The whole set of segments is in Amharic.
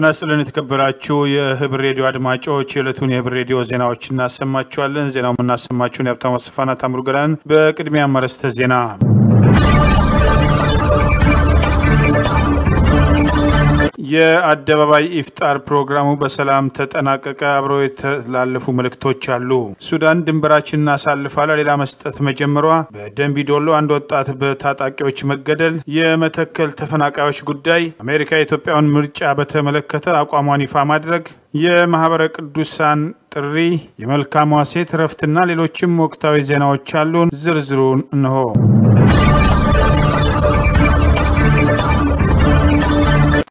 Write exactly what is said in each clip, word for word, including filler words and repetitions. تناسلني تكبر أشوا يهبر راديو أدماج أو تشيلتوني هبر راديو زينا أو تشنا سماج شوالن زينا من سماج شوني أبتم وصفنا تمرقران بقدمي أمرست زينا. የአዲስ አበባ ኢፍጣር ፕሮግራሙ በሰላም ተጠናቀቀ አብሮ የተላለፉ መልእክቶች አሉ ሱዳን ድንበራችንን አሳልፋላ ሌላ መስጠት መጀመሯ በደንቢ ዶሎ አንድ ወጣት በታጣቂዎች መገደል የመተከል ተፈናቃዮች ጉዳይ አሜሪካ የኢትዮጵያን ምርጫ በተመለከተ አቋሟን ይፋ ማድረግ የማህበረ ቅዱሳን ጥሪ የመልካሟ ሴት ረፍትና ሌሎችም ወቅታዊ ዜናዎች አሉን ዝርዝሩን እንሆ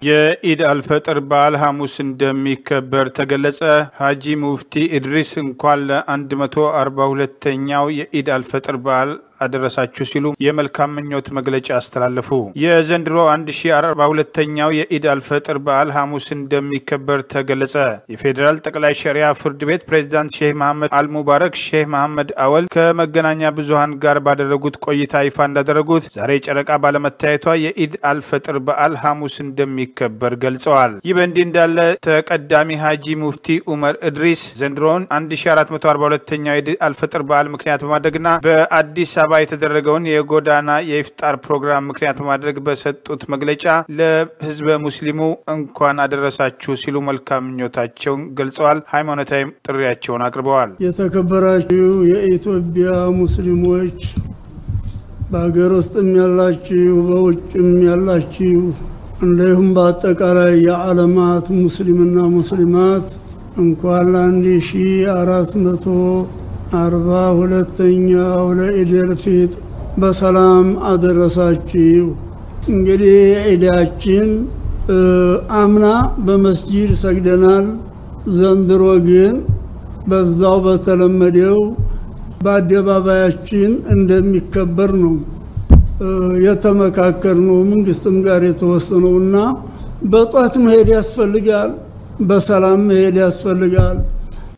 የኢድ አልፈጥር በዓል ሐሙስ እንደሚከበር ተገለጸ ሐጂ ሙፍቲ ኢድሪስ እንኳን ለ142ኛው የኢድ አልፈጥር በዓል አደረሳችሁ ሲሉ የመልካም ምኞት መግለጫ አስተላለፉ የዘንድሮ አንድ ሺህ አርባ ሁለተኛው የኢድ አልፈጥር በዓል ሐሙስ እንደሚከበር ተገለጸ የፌደራል ጠቅላይ ሸሪዓ ፍርድ ቤት ፕሬዝዳንት ሼህ መሐመድ አልሙባረክ ሼህ መሐመድ አወል ከመገናኛ ብዙሃን ጋር ባደረጉት ቆይታ ይፋ እንዳደረጉት ዛሬ ጨረቃ ባለመታየቷ የኢድ አልፈጥር በዓል ሐሙስ እንደሚከበር ገልጸዋል ይበንዲ እንዳለ ተቀዳሚ ሐጂ ሙፍቲ ዑመር ኢድሪስ ዘንድሮን አንድ ሺህ አራት መቶ አርባ ሁለተኛው የኢድ አልፈጥር በዓል ምክንያት በማድረግና በአዲስ ባይ ተደረገውን የጎዳና የኢፍጣር ፕሮግራም ምክንያት ማድረግ በሰጡት መግለጫ ለህዝብ ሙስሊሙ እንኳን አደረሳችሁ ሲሉ መልካም ምኞታቸውን ገልጸዋል ሃይማኖታዊ ጥሪያቸውን አቅርበዋል የተከበራችሁ የኢትዮጵያ ሙስሊሞች በአገር ውስጥም ያላችሁ በውጭም ያላችሁ እንደሁም በአጠቃላይ የዓለማት ሙስሊምና ሙስሊማት እንኳን ለአንድ ሺህ አራት መቶ አርባ ሁለተኛው ለኢድ አልፈጥር በሰላም አደረሳችሁ እንግዲህ ኢዳችን አምና በመስጂድ ሰግደናል ዘንድሮ ግን በዛው በተለመደው በአደባባያችን እንደሚከበር ነው የተመካከርነው መንግስትም ጋር የተወሰነውና በጧት መሄድ ያስፈልጋል በሰላም መሄድ ያስፈልጋል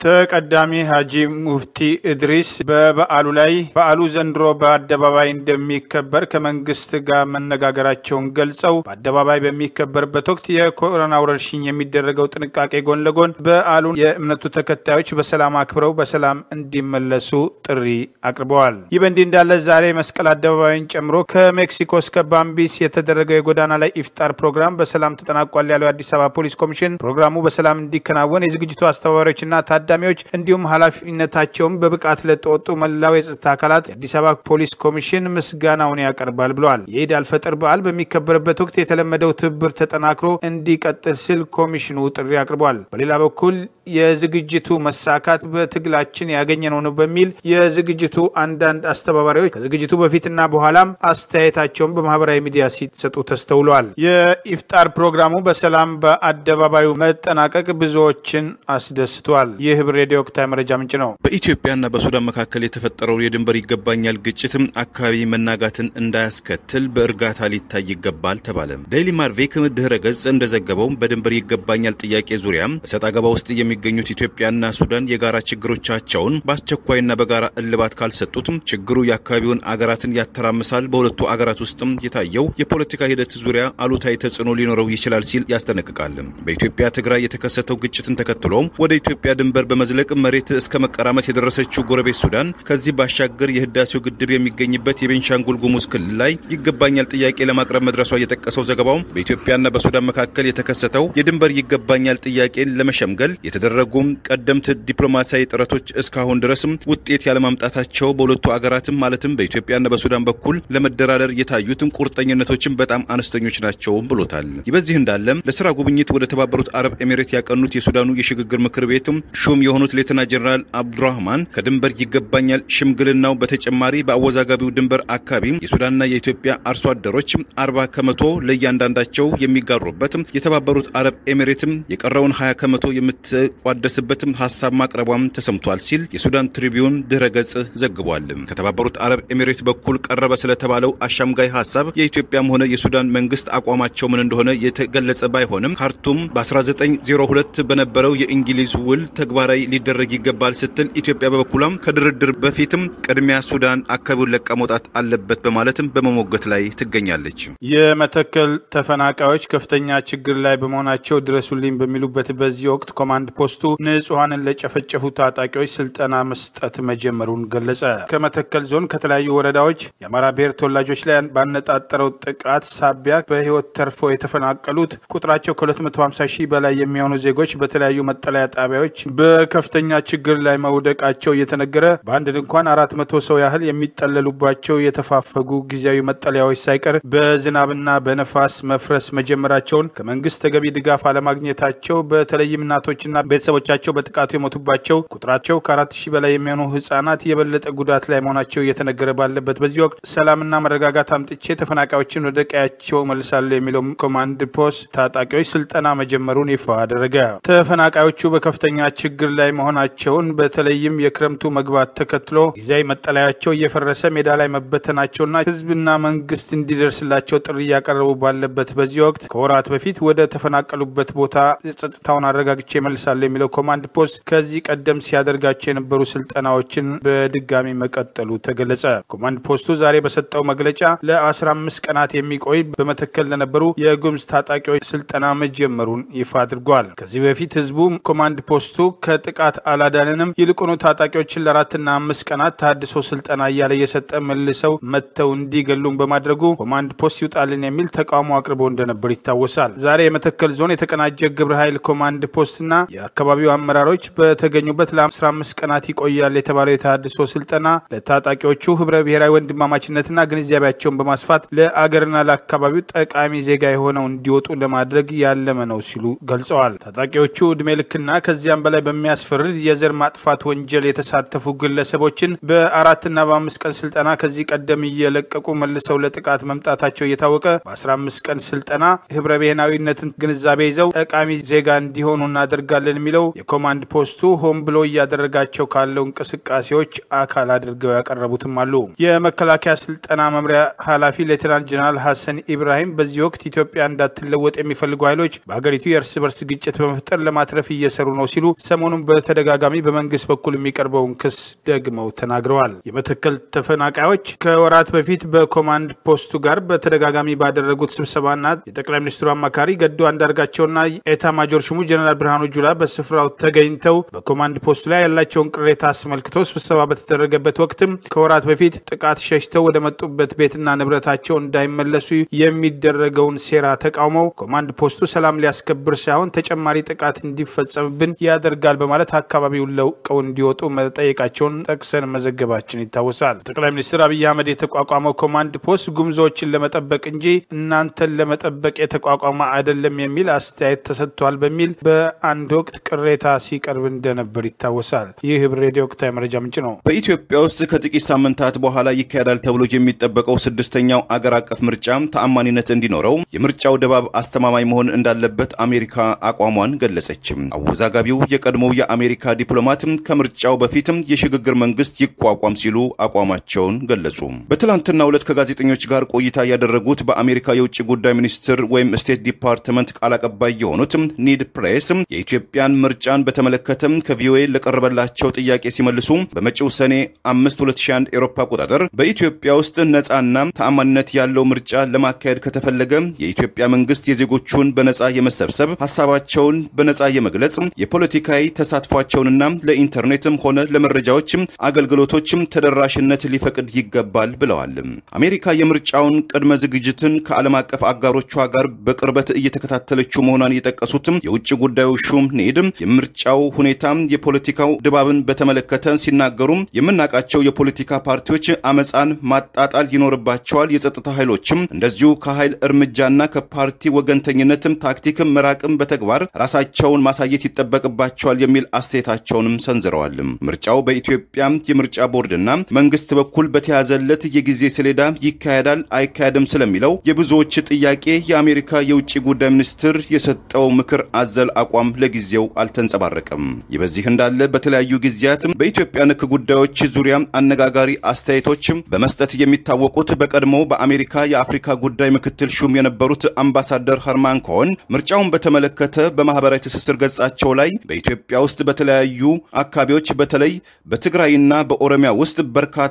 ተቀዳሚ ሐጂ ሙፍቲ ኢድሪስ በበዓሉ ላይ በዓሉ ዘንድሮ በአደባባይ እንደሚከበር ከመንግስት ጋር መነጋገራቸውን ገልጸው በአደባባይ በሚከበርበት ወቅት የኮሮና ወረርሽኝ የሚደረገው ጥንቃቄ ጎን ለጎን በዓሉ የእምነቱ ተከታዮች በሰላም አክብረው በሰላም እንዲመለሱ ጥሪ አቅርበዋል ይበንዲ እንዳለ ዛሬ መስቀል አደባባይን ጨምሮ ከሜክሲኮ እስከ ባምቢስ የተደረገው የጎዳና ላይ ኢፍጣር ፕሮግራም በሰላም ተጠናቋል ያለው አዲስ አበባ ፖሊስ ኮሚሽን ፕሮግራሙ በሰላም እንዲከናወን የዝግጅቱ አስተባባሪዎችና አዳሚዎች እንዲሁም ኃላፊነታቸውን በብቃት ለተወጡ መላው የጸጥታ አካላት አዲስ አበባ ፖሊስ ኮሚሽን ምስጋናውን ያቀርባል ብለዋል የኢድ አልፈጥር በዓል በሚከበርበት ወቅት የተለመደው ትብብር ተጠናክሮ እንዲቀጥል ሲል ኮሚሽኑ ጥሪ አቅርቧል በሌላ በኩል የዝግጅቱ መሳካት በትግላችን ያገኘነው ነው በሚል የዝግጅቱ አንዳንድ አስተባባሪዎች ከዝግጅቱ በፊትና በኋላም አስተያየታቸውን በማህበራዊ ሚዲያ ሲሰጡ ተስተውለዋል የኢፍጣር ፕሮግራሙ በሰላም በአደባባዩ መጠናቀቅ ብዙዎችን አስደስቷል የሂበር ሬዲዮ ከታመረጃ ምንጭ ነው በኢትዮጵያና በሱዳን መካከል የተፈጠረው የድንበር ይገባኛል ግጭትም አካባቢ መናጋትን እንዳያስከትል በእርጋታ ሊታይ ይገባል ተባለ ዴሊ ማርቬክ ድህረ ገጽ እንደዘገበው በድንበር ይገባኛል ጥያቄ ዙሪያ በሰጣገባ ውስጥ የሚገኙት ኢትዮጵያና ሱዳን የጋራ ችግሮቻቸውን በአስቸኳይና በጋራ እልባት ካልሰጡት ችግሩ የአካባቢውን አገራትን ያተራምሳል በሁለቱ አገራት ውስጥም የታየው የፖለቲካ ሂደት ዙሪያ አሉታዊ ተጽዕኖ ሊኖረው ይችላል ሲል ያስጠነቅቃል በኢትዮጵያ ትግራይ የተከሰተው ግጭትን ተከትሎ ወደ ኢትዮጵያ ድንበር በመዝለቅ መሬት እስከ መቀራመት የደረሰችው ጎረቤት ሱዳን ከዚህ ባሻገር የህዳሴው ግድብ የሚገኝበት የቤንሻንጉል ጉሙዝ ክልል ላይ ይገባኛል ጥያቄ ለማቅረብ መድረሷ የተጠቀሰው ዘገባው በኢትዮጵያና በሱዳን መካከል የተከሰተው የድንበር ይገባኛል ጥያቄን ለመሸምገል የተደረጉም ቀደምት ዲፕሎማሲያዊ ጥረቶች እስካሁን ድረስም ውጤት ያለማምጣታቸው በሁለቱ አገራትም ማለትም በኢትዮጵያና በሱዳን በኩል ለመደራደር የታዩትም ቁርጠኝነቶችን በጣም አነስተኞች ናቸው ብሎታል ይበዚህ እንዳለም ለሥራ ጉብኝት ወደ ተባበሩት አረብ ኤሚሬት ያቀኑት የሱዳኑ የሽግግር ምክር ቤትም ሹም የሆኑት ሌተና ጀነራል አብዱራህማን ከድንበር ይገባኛል ሽምግልናው በተጨማሪ በአወዛጋቢው ድንበር አካባቢ የሱዳንና የኢትዮጵያ አርሶ አደሮች አርባ ከመቶ ለያንዳንዳቸው የሚጋሩበት የተባበሩት አረብ ኤሚሬትም የቀረውን ሃያ ከመቶ የምትቋደስበት ሐሳብ ማቅረቧም ተሰምቷል ሲል የሱዳን ትሪቢዩን ድረገጽ ዘግቧል ከተባበሩት አረብ ኤሚሬት በኩል ቀረበ ስለተባለው አሻምጋይ ሐሳብ የኢትዮጵያም ሆነ የሱዳን መንግስት አቋማቸው ምን እንደሆነ የተገለጸ ባይሆንም ካርቱም በ አስራ ዘጠኝ ዜሮ ሁለት በነበረው የእንግሊዝ ውል ተግባር ራይ ሊደረግ ይገባል ስትል ኢትዮጵያ በበኩላም ከድርድር በፊትም ቀድሚያ ሱዳን አካባቢውን ለቀ መውጣት አለበት በማለትም በመሞገት ላይ ትገኛለች የመተከል ተፈናቃዮች ከፍተኛ ችግር ላይ በመሆናቸው ድረሱልኝ በሚሉበት በዚህ ወቅት ኮማንድ ፖስቱ ንጹሃንን ለጨፈጨፉ ታጣቂዎች ስልጠና መስጠት መጀመሩን ገለጸ ከመተከል ዞን ከተለያዩ ወረዳዎች የአማራ ብሔር ተወላጆች ላይ ባነጣጠረው ጥቃት ሳቢያ በህይወት ተርፎ የተፈናቀሉት ቁጥራቸው ከ250ሺህ በላይ የሚሆኑ ዜጎች በተለያዩ መጠለያ ጣቢያዎች በከፍተኛ ችግር ላይ መውደቃቸው የተነገረ በአንድ ድንኳን አራት መቶ ሰው ያህል የሚጠለሉባቸው የተፋፈጉ ግዚያዊ መጠለያዎች ሳይቀር በዝናብና በነፋስ መፍረስ መጀመራቸውን ከመንግስት ተገቢ ድጋፍ አለማግኘታቸው በተለይም እናቶችና ቤተሰቦቻቸው በጥቃቱ የሞቱባቸው ቁጥራቸው ከ4000 በላይ የሚሆኑ ህፃናት የበለጠ ጉዳት ላይ መሆናቸው የተነገረ ባለበት በዚህ ወቅት ሰላምና መረጋጋት አምጥቼ ተፈናቃዮችን ወደ ቀያቸው መልሳለሁ የሚለው ኮማንድ ፖስት ታጣቂዎች ስልጠና መጀመሩን ይፋ አደረገ ተፈናቃዮቹ በከፍተኛ ችግር ላይ መሆናቸውን በተለይም የክረምቱ መግባት ተከትሎ ጊዜያዊ መጠለያቸው እየፈረሰ ሜዳ ላይ መበተናቸውና ህዝብና መንግስት እንዲደርስላቸው ጥሪ ያቀረቡ ባለበት በዚህ ወቅት ከወራት በፊት ወደ ተፈናቀሉበት ቦታ ጸጥታውን አረጋግቼ መልሳለሁ የሚለው ኮማንድ ፖስት ከዚህ ቀደም ሲያደርጋቸው የነበሩ ስልጠናዎችን በድጋሚ መቀጠሉ ተገለጸ ኮማንድ ፖስቱ ዛሬ በሰጠው መግለጫ ለ15 ቀናት የሚቆይ በመተከል ለነበሩ የጉምዝ ታጣቂዎች ስልጠና መጀመሩን ይፋ አድርጓል ከዚህ በፊት ህዝቡ ኮማንድ ፖስቱ ከጥቃት አላዳነንም ይልቁኑ ታጣቂዎችን ለአራትና አምስት ቀናት ታድሶ ስልጠና እያለ የሰጠ መልሰው መተው እንዲገሉም በማድረጉ ኮማንድ ፖስት ይውጣልን የሚል ተቃውሞ አቅርቦ እንደነበር ይታወሳል ዛሬ የመተከል ዞን የተቀናጀ ግብረ ኃይል ኮማንድ ፖስትና የአካባቢው አመራሮች በተገኙበት ለ15 ቀናት ይቆያል የተባለው የታድሶ ስልጠና ለታጣቂዎቹ ህብረ ብሔራዊ ወንድማማችነትና ግንዛቤያቸውን በማስፋት ለአገርና ለአካባቢው ጠቃሚ ዜጋ የሆነው እንዲወጡ ለማድረግ ያለመ ነው ሲሉ ገልጸዋል ታጣቂዎቹ እድሜ ልክና ከዚያም በላይ በሚያስፈርድ የዘር ማጥፋት ወንጀል የተሳተፉ ግለሰቦችን በአራትና በአምስት ቀን ስልጠና ከዚህ ቀደም እየለቀቁ መልሰው ለጥቃት መምጣታቸው እየታወቀ በ15 ቀን ስልጠና ህብረ ብሔራዊነትን ግንዛቤ ይዘው ጠቃሚ ዜጋ እንዲሆኑ እናደርጋለን የሚለው የኮማንድ ፖስቱ ሆን ብሎ እያደረጋቸው ካለው እንቅስቃሴዎች አካል አድርገው ያቀረቡትም አሉ የመከላከያ ስልጠና መምሪያ ኃላፊ ሌተናንት ጀነራል ሐሰን ኢብራሂም በዚህ ወቅት ኢትዮጵያ እንዳትለወጥ የሚፈልጉ ኃይሎች በአገሪቱ የእርስ በርስ ግጭት በመፍጠር ለማትረፍ እየሰሩ ነው ሲሉ ሰሞኑን በተደጋጋሚ በመንግስት በኩል የሚቀርበውን ክስ ደግመው ተናግረዋል የመተከል ተፈናቃዮች ከወራት በፊት በኮማንድ ፖስቱ ጋር በተደጋጋሚ ባደረጉት ስብሰባና የጠቅላይ ሚኒስትሩ አማካሪ ገዱ አንዳርጋቸውና ኤታ ማጆር ሹሙ ጀነራል ብርሃኑ ጁላ በስፍራው ተገኝተው በኮማንድ ፖስቱ ላይ ያላቸውን ቅሬታ አስመልክቶ ስብሰባ በተደረገበት ወቅትም ከወራት በፊት ጥቃት ሸሽተው ወደ መጡበት ቤትና ንብረታቸው እንዳይመለሱ የሚደረገውን ሴራ ተቃውመው ኮማንድ ፖስቱ ሰላም ሊያስከብር ሳይሆን ተጨማሪ ጥቃት እንዲፈጸምብን ያደርጋል በማለት አካባቢውን ለቀው እንዲወጡ መጠየቃቸውን ጠቅሰን መዘገባችን ይታወሳል ጠቅላይ ሚኒስትር አብይ አህመድ የተቋቋመው ኮማንድ ፖስት ጉምዞችን ለመጠበቅ እንጂ እናንተን ለመጠበቅ የተቋቋመ አይደለም የሚል አስተያየት ተሰጥቷል በሚል በአንድ ወቅት ቅሬታ ሲቀርብ እንደነበር ይታወሳል ይህ ሂበር ሬዲዮ ወቅታዊ መረጃ ምንጭ ነው በኢትዮጵያ ውስጥ ከጥቂት ሳምንታት በኋላ ይካሄዳል ተብሎ የሚጠበቀው ስድስተኛው አገር አቀፍ ምርጫም ተአማኒነት እንዲኖረው የምርጫው ድባብ አስተማማኝ መሆን እንዳለበት አሜሪካ አቋሟን ገለጸች አወዛጋቢው የቀድሞው የአሜሪካ ዲፕሎማት ከምርጫው በፊትም የሽግግር መንግስት ይቋቋም ሲሉ አቋማቸውን ገለጹ በትላንትናው ዕለት ከጋዜጠኞች ጋር ቆይታ ያደረጉት በአሜሪካ የውጭ ጉዳይ ሚኒስትር ወይም ስቴት ዲፓርትመንት ቃል አቀባይ የሆኑት ኒድ ፕሬስ የኢትዮጵያን ምርጫን በተመለከተ ከቪኦኤ ለቀረበላቸው ጥያቄ ሲመልሱ በመጪው ሰኔ አምስት ሁለት ሺህ አንድ ኤሮፓ አቆጣጠር በኢትዮጵያ ውስጥ ነፃና ተአማኒነት ያለው ምርጫ ለማካሄድ ከተፈለገ የኢትዮጵያ መንግስት የዜጎቹን በነፃ የመሰብሰብ ሐሳባቸውን በነፃ የመግለጽ የፖለቲካዊ ተሳትፏቸውንና ለኢንተርኔትም ሆነ ለመረጃዎችም አገልግሎቶችም ተደራሽነት ሊፈቅድ ይገባል ብለዋል። አሜሪካ የምርጫውን ቅድመ ዝግጅትን ከዓለም አቀፍ አጋሮቿ ጋር በቅርበት እየተከታተለችው መሆኗን የጠቀሱት የውጭ ጉዳዩ ሹም ኒድ የምርጫው ሁኔታ የፖለቲካው ድባብን በተመለከተ ሲናገሩ የምናቃቸው የፖለቲካ ፓርቲዎች አመጻን ማጣጣል ይኖርባቸዋል የጸጥታ ኃይሎችም እንደዚሁ ከኃይል እርምጃና ከፓርቲ ወገንተኝነትም ታክቲክም መራቅም በተግባር ራሳቸውን ማሳየት ይጠበቅባቸዋል የሚል አስተያየታቸውንም ሰንዝረዋል ምርጫው በኢትዮጵያ የምርጫ ቦርድና መንግስት በኩል በተያዘለት የጊዜ ሰሌዳ ይካሄዳል አይካሄድም ስለሚለው የብዙዎች ጥያቄ የአሜሪካ የውጭ ጉዳይ ሚኒስትር የሰጠው ምክር አዘል አቋም ለጊዜው አልተንጸባረቀም ይበዚህ እንዳለ በተለያዩ ጊዜያት በኢትዮጵያ ንክ ጉዳዮች ዙሪያ አነጋጋሪ አስተያየቶች በመስጠት የሚታወቁት በቀድሞ በአሜሪካ የአፍሪካ ጉዳይ ምክትል ሹም የነበሩት አምባሳደር ሃርማን ኮን ምርጫውን በተመለከተ በማህበራዊ ትስስር ገጻቸው ላይ በኢትዮጵያ ውስጥ በተለያዩ አካባቢዎች በተለይ በትግራይና በኦሮሚያ ውስጥ በርካታ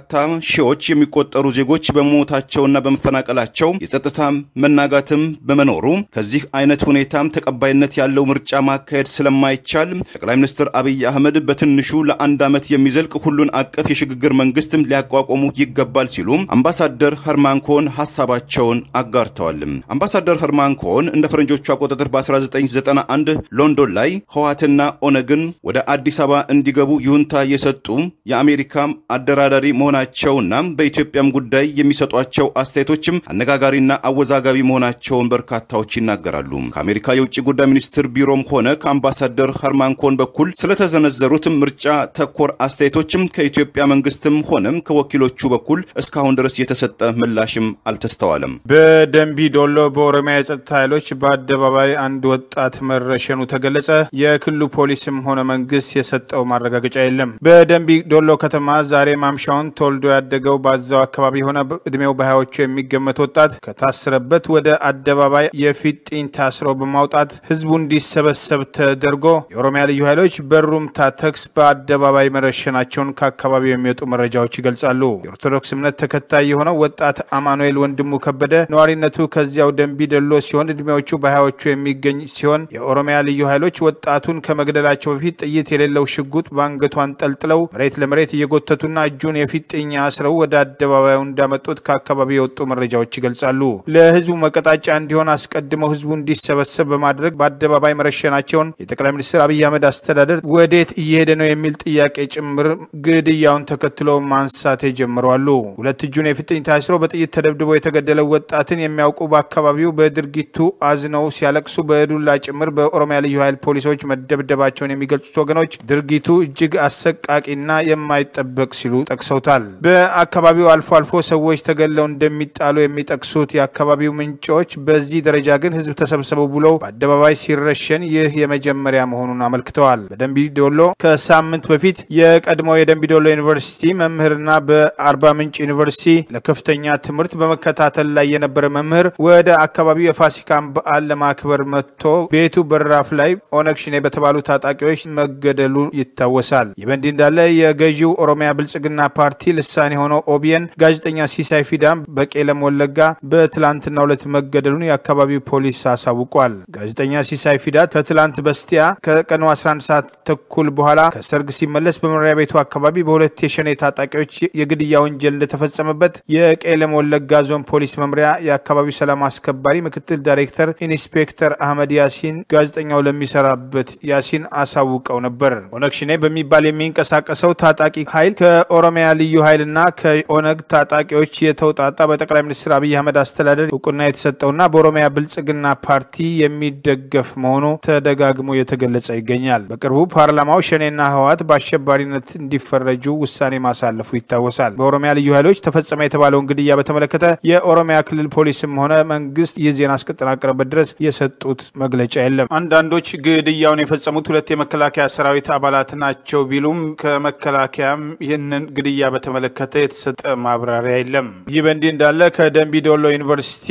ሺዎች የሚቆጠሩ ዜጎች በመሞታቸውና በመፈናቀላቸው የጸጥታ መናጋትም በመኖሩ ከዚህ አይነት ሁኔታም ተቀባይነት ያለው ምርጫ ማካሄድ ስለማይቻል ጠቅላይ ሚኒስትር አብይ አህመድ በትንሹ ለአንድ ዓመት የሚዘልቅ ሁሉን አቀፍ የሽግግር መንግስትም ሊያቋቁሙ ይገባል ሲሉ አምባሳደር ሀርማንኮን ሐሳባቸውን አጋርተዋል። አምባሳደር ሀርማንኮን እንደ ፈረንጆቹ አቆጣጠር በ1991 ሎንዶን ላይ ሆዋትና ኦነግን ወደ አዲስ አበባ እንዲገቡ ዩንታ የሰጡ የአሜሪካ አደራዳሪ መሆናቸውና በኢትዮጵያም ጉዳይ የሚሰጧቸው አስተያየቶችም አነጋጋሪና አወዛጋቢ መሆናቸውን በርካታዎች ይናገራሉ። ከአሜሪካ የውጭ ጉዳይ ሚኒስትር ቢሮም ሆነ ከአምባሳደር ሀርማንኮን በኩል ስለተዘነዘሩት ምርጫ ተኮር አስተያየቶችም ከኢትዮጵያ መንግስትም ሆነም ከወኪሎቹ በኩል እስካሁን ድረስ የተሰጠ ምላሽም አልተስተዋለም። በደንቢ ዶሎ በኦሮሚያ የጸጥታ ኃይሎች በአደባባይ አንድ ወጣት መረሸኑ ተገለጸ። የክልሉ ፖሊስም ሆነ መንግስት የሰጠው ማረጋገጫ የለም። በደንቢ ዶሎ ከተማ ዛሬ ማምሻውን ተወልዶ ያደገው ባዛው አካባቢ ሆነ እድሜው በሃያዎቹ የሚገመት ወጣት ከታሰረበት ወደ አደባባይ የፊጥኝ ታስሮ በማውጣት ህዝቡ እንዲሰበሰብ ተደርጎ የኦሮሚያ ልዩ ኃይሎች በሩምታ ተኩስ በአደባባይ መረሸናቸውን ከአካባቢው የሚወጡ መረጃዎች ይገልጻሉ። የኦርቶዶክስ እምነት ተከታይ የሆነው ወጣት አማኑኤል ወንድሙ ከበደ ነዋሪነቱ ከዚያው ደንቢ ዶሎ ሲሆን እድሜዎቹ በሃያዎቹ የሚገኝ ሲሆን የኦሮሚያ ልዩ ኃይሎች ወጣቱን ከመግደላቸው በፊት ጥይት የሌለው ሽጉጥ ባንገቱ አንጠልጥለው መሬት ለመሬት እየጎተቱና እጁን የፊጥኛ አስረው ወደ አደባባዩ እንዳመጡት ከአካባቢው የወጡ መረጃዎች ይገልጻሉ። ለህዝቡ መቀጣጫ እንዲሆን አስቀድመው ህዝቡ እንዲሰበሰብ በማድረግ በአደባባይ መረሸናቸውን የጠቅላይ ሚኒስትር አብይ አህመድ አስተዳደር ወዴት እየሄደ ነው የሚል ጥያቄ ጭምር ግድያውን ተከትሎ ማንሳት ጀምረዋሉ። ሁለት እጁን የፊጥኝ ታስሮ በጥይት ተደብድቦ የተገደለው ወጣትን የሚያውቁ በአካባቢው በድርጊቱ አዝነው ሲያለቅሱ በዱላ ጭምር በኦሮሚያ ልዩ ኃይል ፖሊሶች መደብደባቸውን የሚገልጹት ወገኖች ድርጊቱ እጅግ አሰቃቂና የማይጠበቅ ሲሉ ጠቅሰውታል። በአካባቢው አልፎ አልፎ ሰዎች ተገለው እንደሚጣሉ የሚጠቅሱት የአካባቢው ምንጮች በዚህ ደረጃ ግን ህዝብ ተሰብስበው ብለው በአደባባይ ሲረሸን ይህ የመጀመሪያ መሆኑን አመልክተዋል። በደንቢ ዶሎ ከሳምንት በፊት የቀድሞው የደንቢ ዶሎ ዩኒቨርሲቲ መምህርና በአርባ ምንጭ ዩኒቨርሲቲ ለከፍተኛ ትምህርት በመከታተል ላይ የነበረ መምህር ወደ አካባቢው የፋሲካን በዓል ለማክበር መጥቶ ቤቱ በራፍ ላይ ኦነግ ሽኔ በተባሉ ታጣቂዎች መገደሉ ይታወሳል። ይህ በእንዲህ እንዳለ የገዢው ኦሮሚያ ብልጽግና ፓርቲ ልሳን የሆነው ኦቢኤን ጋዜጠኛ ሲሳይ ፊዳም በቄለም ወለጋ በትላንትና ዕለት መገደሉን የአካባቢው ፖሊስ አሳውቋል። ጋዜጠኛ ሲሳይ ፊዳ ከትላንት በስቲያ ከቀኑ አስራ አንድ ሰዓት ተኩል በኋላ ከሰርግ ሲመለስ በመኖሪያ ቤቱ አካባቢ በሁለት የሸኔ ታጣቂዎች የግድያ ወንጀል እንደተፈጸመበት የቄለም ወለጋ ዞን ፖሊስ መምሪያ የአካባቢው ሰላም አስከባሪ ምክትል ዳይሬክተር ኢንስፔክተር አህመድ ያሲን ጋዜጠኛው ለሚሰራበት ያሲን አሳውቀው ነበር። ኦነግ ሽኔ በሚባል የሚንቀሳቀሰው ታጣቂ ኃይል ከኦሮሚያ ልዩ ኃይልና ከኦነግ ታጣቂዎች የተውጣጣ በጠቅላይ ሚኒስትር አብይ አህመድ አስተዳደር እውቅና የተሰጠውና በኦሮሚያ ብልጽግና ፓርቲ የሚደገፍ መሆኑ ተደጋግሞ የተገለጸ ይገኛል። በቅርቡ ፓርላማው ሸኔና ህወሓት በአሸባሪነት እንዲፈረጁ ውሳኔ ማሳለፉ ይታወሳል። በኦሮሚያ ልዩ ኃይሎች ተፈጸመ የተባለውን ግድያ በተመለከተ የኦሮሚያ ክልል ፖሊስም ሆነ መንግስት ይህ ዜና እስከተጠናቀረበት ድረስ የሰጡት መግለጫ የለም። አንዳንዶች ግድያውን የፈጸሙት ሁለት የመከላከያ ሰራዊት አባላት ናቸው ቢሉም ከመከላከያም ይህንን ግድያ በተመለከተ የተሰጠ ማብራሪያ የለም። ይህ በእንዲህ እንዳለ ከደንቢ ዶሎ ዩኒቨርሲቲ